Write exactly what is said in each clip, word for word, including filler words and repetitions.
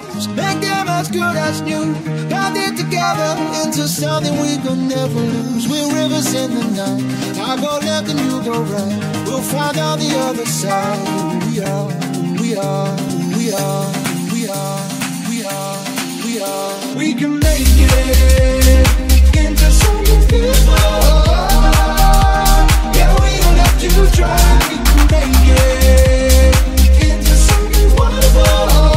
ourselves, make them as good as new. Bound it together into something we could never lose. We're rivers in the night, I go left and you go right. We'll find out the other side. We are, we are, we are, we are, we are, we are. We can make it into something beautiful. Yeah, we don't have to try. We can make it into something wonderful.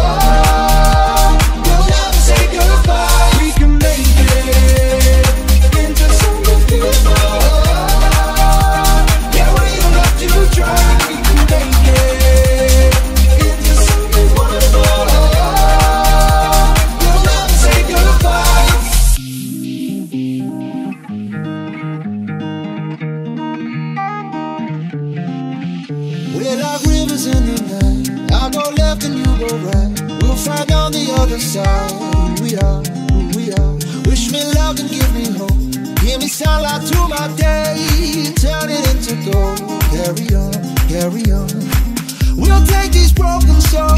Carry on, carry on. We'll take these broken souls.